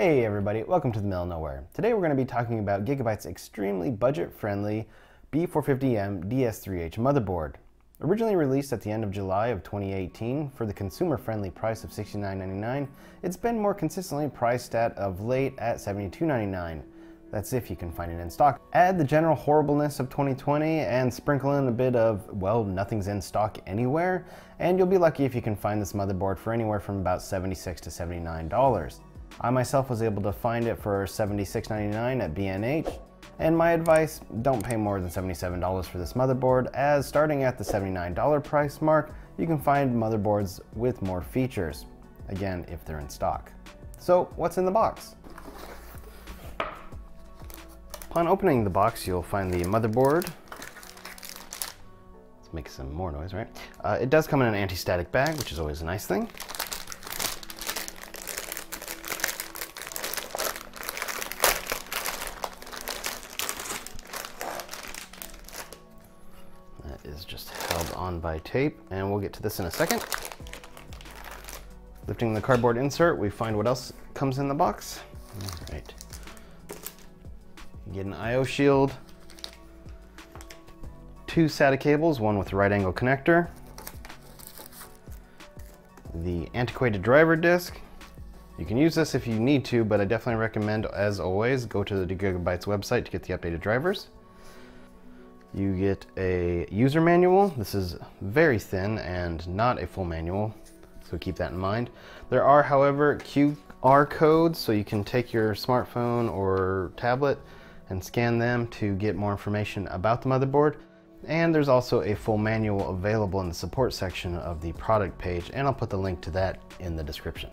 Hey everybody, welcome to the Middle of Nowhere. Today we're going to be talking about Gigabyte's extremely budget-friendly B450M DS3H motherboard. Originally released at the end of July of 2018 for the consumer-friendly price of $69.99, it's been more consistently priced at of late at $72.99. That's if you can find it in stock. Add the general horribleness of 2020 and sprinkle in a bit of, well, nothing's in stock anywhere, and you'll be lucky if you can find this motherboard for anywhere from about $76 to $79. I myself was able to find it for $76.99 at B&H, and my advice, don't pay more than $77 for this motherboard, as starting at the $79 price mark, you can find motherboards with more features, again, if they're in stock. So what's in the box? Upon opening the box, you'll find the motherboard. Let's make some more noise, right? It does come in an anti-static bag, which is always a nice thing. Is just held on by tape, and we'll get to this in a second. Lifting the cardboard insert, we find what else comes in the box. All right, you get an IO shield, two SATA cables, one with right angle connector, the antiquated driver disc. You can use this if you need to, but I definitely recommend, as always, go to the Gigabyte's website to get the updated drivers. You get a user manual. This is very thin and not a full manual, so keep that in mind. There are, however, QR codes, so you can take your smartphone or tablet and scan them to get more information about the motherboard. And there's also a full manual available in the support section of the product page, and I'll put the link to that in the description.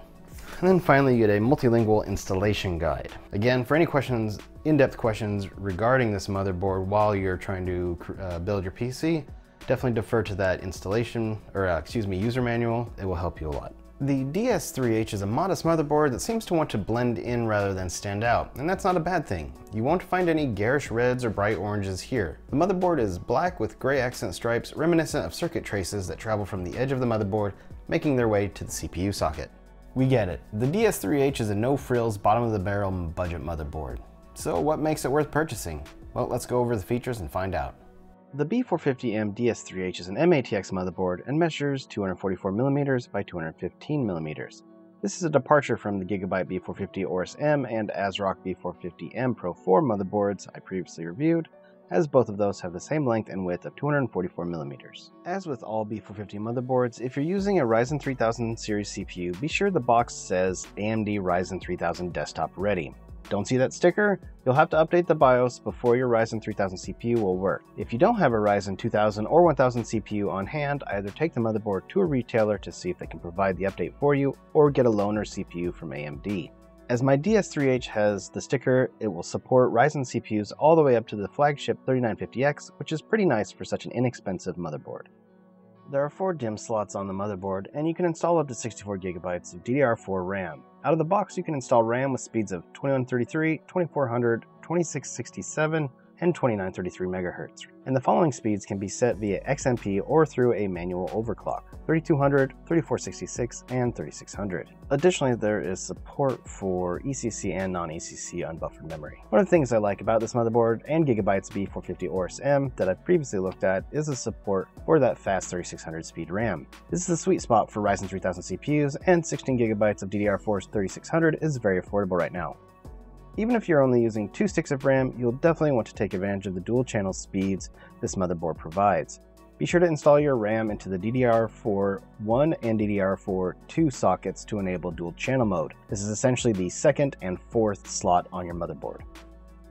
And then finally, you get a multilingual installation guide. Again, for any questions, in-depth questions regarding this motherboard while you're trying to build your PC, definitely defer to that installation, or user manual. It will help you a lot. The DS3H is a modest motherboard that seems to want to blend in rather than stand out, and that's not a bad thing. You won't find any garish reds or bright oranges here. The motherboard is black with gray accent stripes, reminiscent of circuit traces that travel from the edge of the motherboard, making their way to the CPU socket. We get it. The DS3H is a no-frills, bottom-of-the-barrel budget motherboard. So what makes it worth purchasing? Well, let's go over the features and find out. The B450M DS3H is an mATX motherboard and measures 244mm by 215mm. This is a departure from the Gigabyte B450 Aorus M and ASRock B450M Pro 4 motherboards I previously reviewed, as both of those have the same length and width of 244mm. As with all B450 motherboards, if you're using a Ryzen 3000 series CPU, be sure the box says AMD Ryzen 3000 Desktop Ready. Don't see that sticker? You'll have to update the BIOS before your Ryzen 3000 CPU will work. If you don't have a Ryzen 2000 or 1000 CPU on hand, either take the motherboard to a retailer to see if they can provide the update for you, or get a loaner CPU from AMD. As my DS3H has the sticker, it will support Ryzen CPUs all the way up to the flagship 3950x, which is pretty nice for such an inexpensive motherboard. There are 4 DIMM slots on the motherboard, and you can install up to 64GB of DDR4 RAM. Out of the box, you can install RAM with speeds of 2133, 2400, 2667, and 2933MHz. And the following speeds can be set via XMP or through a manual overclock: 3200, 3466, and 3600. Additionally, there is support for ECC and non-ECC unbuffered memory. One of the things I like about this motherboard and Gigabyte's B450 Aorus M that I've previously looked at is the support for that fast 3600 speed RAM. This is the sweet spot for Ryzen 3000 CPUs, and 16GB of DDR4's 3600 is very affordable right now. Even if you're only using 2 sticks of RAM, you'll definitely want to take advantage of the dual channel speeds this motherboard provides. Be sure to install your RAM into the DDR4-1 and DDR4-2 sockets to enable dual channel mode. This is essentially the 2nd and 4th slot on your motherboard.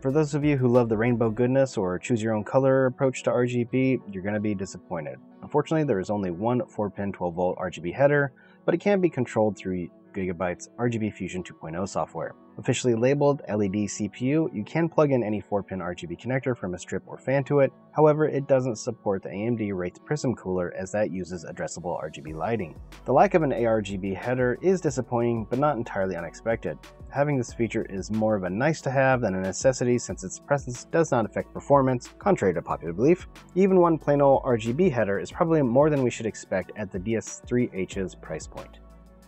For those of you who love the rainbow goodness or choose your own color approach to RGB, you're going to be disappointed. Unfortunately, there is only one 4-pin 12V RGB header, but it can be controlled through Gigabyte's RGB Fusion 2.0 software. Officially labeled LED CPU, you can plug in any 4-pin RGB connector from a strip or fan to it. However, it doesn't support the AMD Wraith Prism cooler, as that uses addressable RGB lighting. The lack of an ARGB header is disappointing, but not entirely unexpected. Having this feature is more of a nice to have than a necessity, since its presence does not affect performance, contrary to popular belief. Even one plain old RGB header is probably more than we should expect at the DS3H's price point.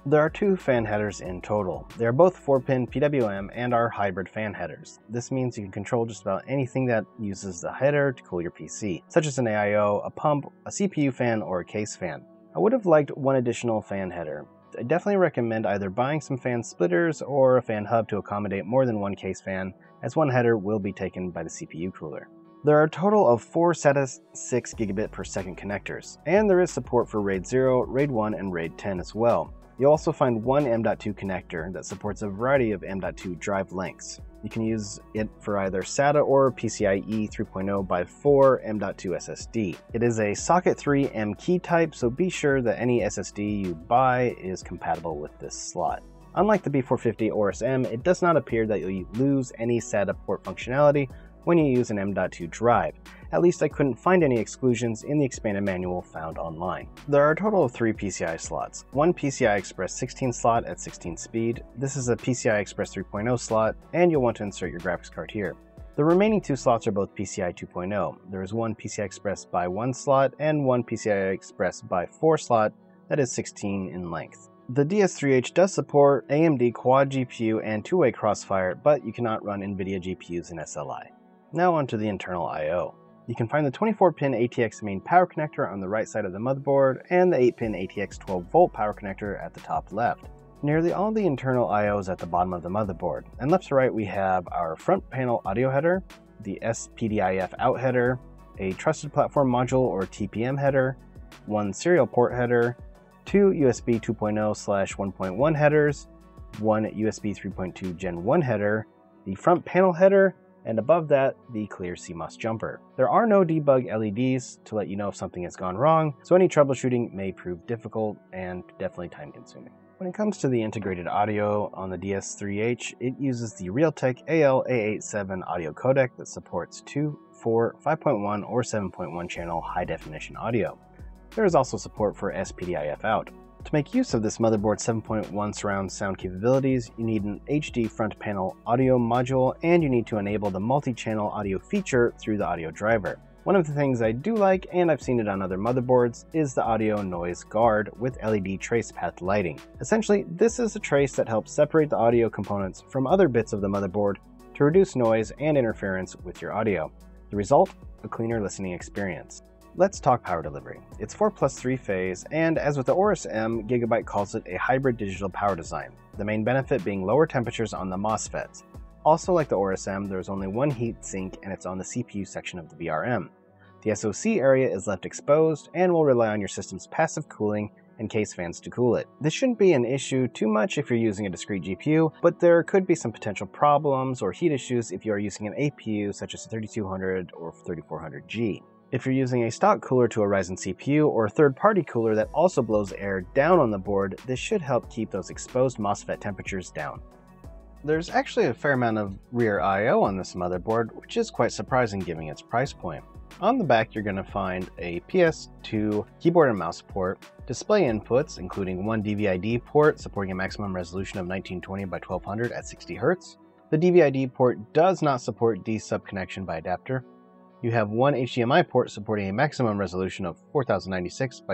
There are two fan headers in total. They are both 4-pin PWM and are hybrid fan headers. This means you can control just about anything that uses the header to cool your PC, such as an AIO, a pump, a CPU fan, or a case fan. I would have liked one additional fan header. I definitely recommend either buying some fan splitters or a fan hub to accommodate more than one case fan, as one header will be taken by the CPU cooler. There are a total of 4 SATA 6 gigabit per second connectors, and there is support for RAID 0, RAID 1, and RAID 10 as well. You'll also find one M.2 connector that supports a variety of M.2 drive lengths. You can use it for either SATA or PCIe 3.0x4 M.2 SSD. It is a Socket 3 M key type, so be sure that any SSD you buy is compatible with this slot. Unlike the B450 Aorus M, it does not appear that you'll lose any SATA port functionality when you use an M.2 drive. At least I couldn't find any exclusions in the expanded manual found online. There are a total of 3 PCI slots, one PCI Express 16 slot at 16 speed, this is a PCI Express 3.0 slot, and you'll want to insert your graphics card here. The remaining 2 slots are both PCI 2.0. There is one PCI Express x1 slot and one PCI Express x4 slot that is 16 in length. The DS3H does support AMD quad GPU and 2-way Crossfire, but you cannot run NVIDIA GPUs in SLI. Now onto the internal I/O. You can find the 24-pin ATX main power connector on the right side of the motherboard and the 8-pin ATX 12-volt power connector at the top left. Nearly all the internal I/O is at the bottom of the motherboard, and left to right we have our front panel audio header, the SPDIF out header, a Trusted Platform Module or TPM header, one serial port header, 2 USB 2.0/1.1 headers, one USB 3.2 Gen 1 header, the front panel header, and above that, the clear CMOS jumper. There are no debug LEDs to let you know if something has gone wrong, so any troubleshooting may prove difficult and definitely time-consuming. When it comes to the integrated audio on the DS3H, it uses the Realtek AL-A87 audio codec that supports 2, 4, 5.1, or 7.1 channel high-definition audio. There is also support for SPDIF out. To make use of this motherboard's 7.1 surround sound capabilities, you need an HD front panel audio module, and you need to enable the multi-channel audio feature through the audio driver. One of the things I do like, and I've seen it on other motherboards, is the audio noise guard with LED trace path lighting. Essentially, this is a trace that helps separate the audio components from other bits of the motherboard to reduce noise and interference with your audio. The result? A cleaner listening experience. Let's talk power delivery. It's 4+3 phase, and as with the Aorus M, Gigabyte calls it a hybrid digital power design, the main benefit being lower temperatures on the MOSFETs. Also like the Aorus M, there's only one heat sink and it's on the CPU section of the VRM. The SoC area is left exposed and will rely on your system's passive cooling and case fans to cool it. This shouldn't be an issue too much if you're using a discrete GPU, but there could be some potential problems or heat issues if you are using an APU such as a 3200 or 3400G. If you're using a stock cooler to a Ryzen CPU or a third-party cooler that also blows air down on the board, this should help keep those exposed MOSFET temperatures down. There's actually a fair amount of rear I/O on this motherboard, which is quite surprising given its price point. On the back, you're going to find a PS2 keyboard and mouse port, display inputs including one DVI-D port supporting a maximum resolution of 1920x1200 at 60Hz. The DVI-D port does not support D-sub connection by adapter. You have one HDMI port supporting a maximum resolution of 4096x2160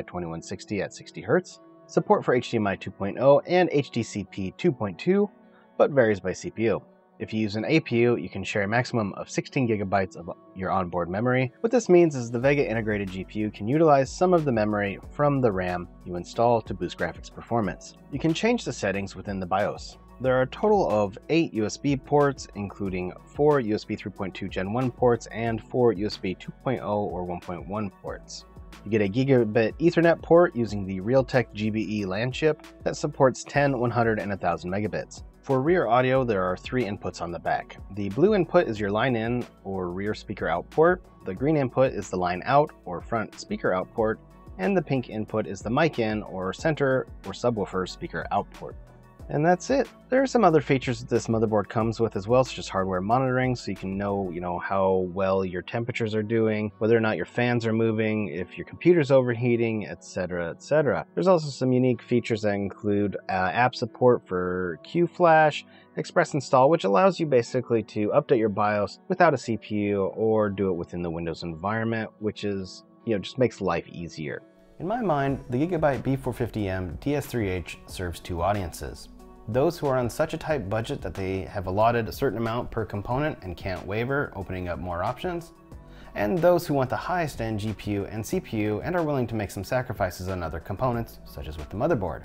at 60Hz, support for HDMI 2.0 and HDCP 2.2, but varies by CPU. If you use an APU, you can share a maximum of 16 GB of your onboard memory. What this means is the Vega integrated GPU can utilize some of the memory from the RAM you install to boost graphics performance. You can change the settings within the BIOS. There are a total of 8 USB ports, including 4 USB 3.2 Gen 1 ports and 4 USB 2.0 or 1.1 ports. You get a Gigabit Ethernet port using the Realtek GBE LAN chip that supports 10, 100, and 1000 megabits. For rear audio, there are 3 inputs on the back. The blue input is your line in or rear speaker out port, the green input is the line out or front speaker out port, and the pink input is the mic in or center or subwoofer speaker out port. And that's it. There are some other features that this motherboard comes with as well, such as hardware monitoring, so you can know, how well your temperatures are doing, whether or not your fans are moving, if your computer's overheating, etc, etc. There's also some unique features that include app support for Q Flash, Express Install, which allows you basically to update your BIOS without a CPU or do it within the Windows environment, which is, just makes life easier. In my mind, the Gigabyte B450M DS3H serves two audiences. Those who are on such a tight budget that they have allotted a certain amount per component and can't waver, opening up more options, and those who want the highest end GPU and CPU and are willing to make some sacrifices on other components, such as with the motherboard.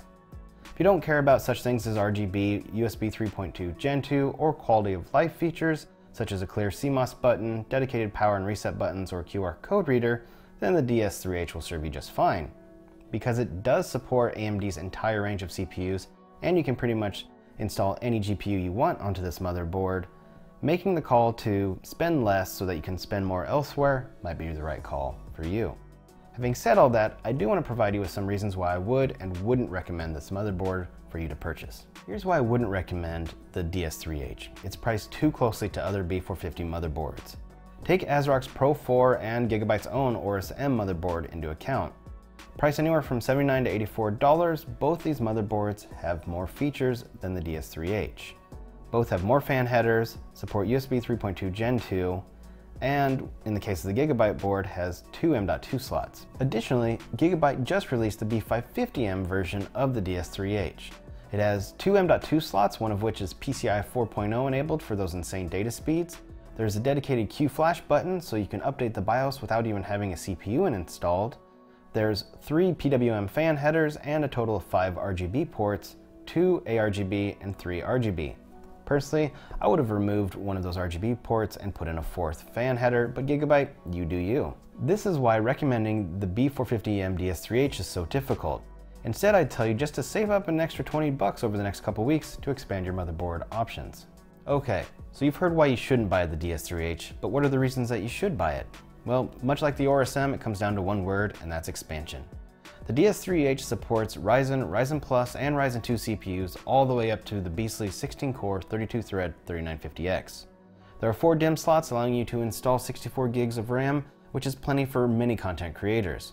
If you don't care about such things as RGB, USB 3.2 Gen 2, or quality of life features, such as a clear CMOS button, dedicated power and reset buttons, or QR code reader, then the DS3H will serve you just fine, because it does support AMD's entire range of CPUs, and you can pretty much install any GPU you want onto this motherboard. Making the call to spend less so that you can spend more elsewhere might be the right call for you. Having said all that, I do want to provide you with some reasons why I would and wouldn't recommend this motherboard for you to purchase. Here's why I wouldn't recommend the DS3H. It's priced too closely to other B450 motherboards. Take ASRock's Pro 4 and Gigabyte's own Aorus M motherboard into account. Priced anywhere from $79 to $84, both these motherboards have more features than the DS3H. Both have more fan headers, support USB 3.2 Gen 2, and in the case of the Gigabyte board, has two M.2 slots. Additionally, Gigabyte just released the B550M version of the DS3H. It has two M.2 slots, one of which is PCI 4.0 enabled for those insane data speeds. There's a dedicated Q Flash button, so you can update the BIOS without even having a CPU installed. There's three PWM fan headers and a total of 5 RGB ports, 2 ARGB and 3 RGB. Personally, I would have removed one of those RGB ports and put in a fourth fan header, but Gigabyte, you do you. This is why recommending the B450M DS3H is so difficult. Instead, I'd tell you just to save up an extra $20 over the next couple weeks to expand your motherboard options. Okay, so you've heard why you shouldn't buy the DS3H, but what are the reasons that you should buy it? Well, much like the Aorus M, it comes down to one word, and that's expansion. The DS3H supports Ryzen, Ryzen Plus, and Ryzen 2 CPUs all the way up to the beastly 16-core 32-thread 3950X. There are 4 DIMM slots allowing you to install 64 gigs of RAM, which is plenty for many content creators.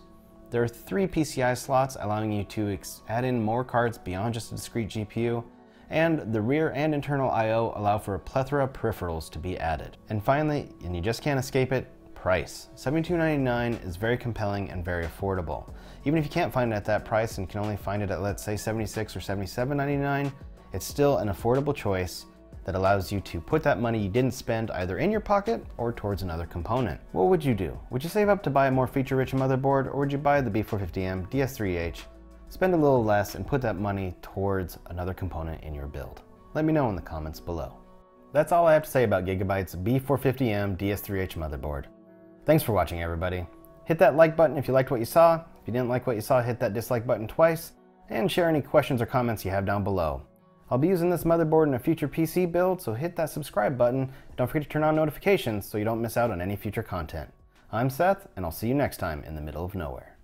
There are 3 PCI slots allowing you to add in more cards beyond just a discrete GPU, and the rear and internal I.O. allow for a plethora of peripherals to be added. And finally, and you just can't escape it, price. $72.99 is very compelling and very affordable. Even if you can't find it at that price and can only find it at, let's say, $76 or $77.99, it's still an affordable choice that allows you to put that money you didn't spend either in your pocket or towards another component. What would you do? Would you save up to buy a more feature-rich motherboard, or would you buy the B450M DS3H, spend a little less, and put that money towards another component in your build? Let me know in the comments below. That's all I have to say about Gigabyte's B450M DS3H motherboard. Thanks for watching, everybody. Hit that like button if you liked what you saw. If you didn't like what you saw, hit that dislike button twice, and share any questions or comments you have down below. I'll be using this motherboard in a future PC build, so hit that subscribe button. Don't forget to turn on notifications so you don't miss out on any future content. I'm Seth, and I'll see you next time in the middle of nowhere.